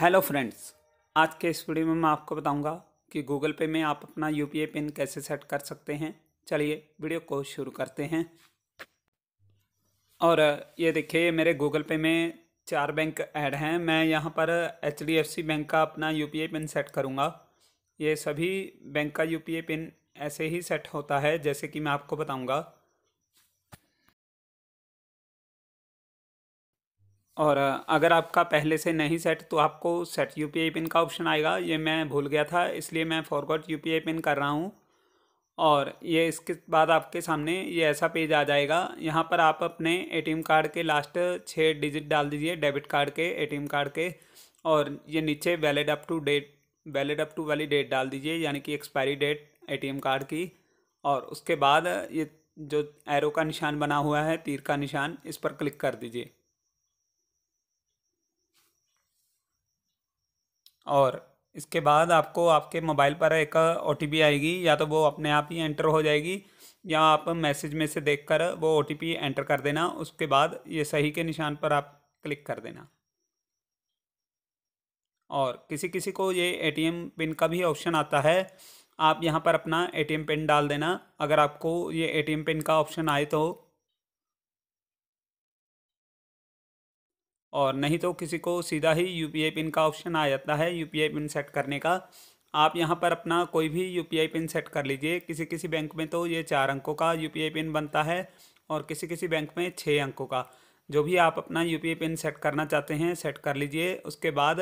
Hello friends, आज के इस वीडियो में मैं आपको बताऊंगा कि गूगल पे में आप अपना यूपीआई पिन कैसे सेट कर सकते हैं। चलिए वीडियो को शुरू करते हैं। और ये देखिए, मेरे गूगल पे में 4 बैंक ऐड हैं। मैं यहाँ पर HDFC बैंक का अपना यूपीआई पिन सेट करूँगा। ये सभी बैंक का यूपीआई पिन ऐसे ही सेट होता है जैसे कि मैं आपको बताऊँगा। और अगर आपका पहले से नहीं सेट तो आपको सेट यूपीआई पिन का ऑप्शन आएगा। ये मैं भूल गया था, इसलिए मैं फॉरगॉट यूपीआई पिन कर रहा हूँ। और ये इसके बाद आपके सामने ये ऐसा पेज आ जाएगा। यहाँ पर आप अपने एटीएम कार्ड के लास्ट 6 डिजिट डाल दीजिए, डेबिट कार्ड के, एटीएम कार्ड के। और ये नीचे वैलिड अप टू वाली डेट डाल दीजिए, यानी कि एक्सपायरी डेट एटीएम कार्ड की। और उसके बाद ये जो एरो का निशान बना हुआ है, तीर का निशान, इस पर क्लिक कर दीजिए। और इसके बाद आपको आपके मोबाइल पर एक OTP आएगी, या तो वो अपने आप ही एंटर हो जाएगी या आप मैसेज में से देखकर वो OTP एंटर कर देना। उसके बाद ये सही के निशान पर आप क्लिक कर देना। और किसी किसी को ये ATM पिन का भी ऑप्शन आता है, आप यहाँ पर अपना ATM पिन डाल देना अगर आपको ये ATM पिन का ऑप्शन आए तो। और नहीं तो किसी को सीधा ही UPI पिन का ऑप्शन आ जाता है UPI पिन सेट करने का। आप यहाँ पर अपना कोई भी UPI पिन सेट कर लीजिए। किसी किसी बैंक में तो ये 4 अंकों का UPI पिन बनता है और किसी किसी बैंक में 6 अंकों का। जो भी आप अपना UPI पिन सेट करना चाहते हैं सेट कर लीजिए। उसके बाद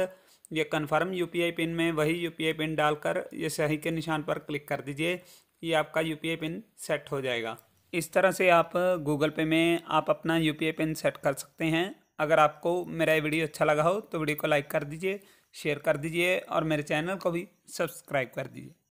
ये कन्फर्म UPI पिन में वही UPI पिन डालकर ये सही के निशान पर क्लिक कर दीजिए। ये आपका UPI पिन सेट हो जाएगा। इस तरह से आप गूगल पे में आप अपना UPI पिन सेट कर सकते हैं। अगर आपको मेरा ये वीडियो अच्छा लगा हो तो वीडियो को लाइक कर दीजिए, शेयर कर दीजिए और मेरे चैनल को भी सब्सक्राइब कर दीजिए।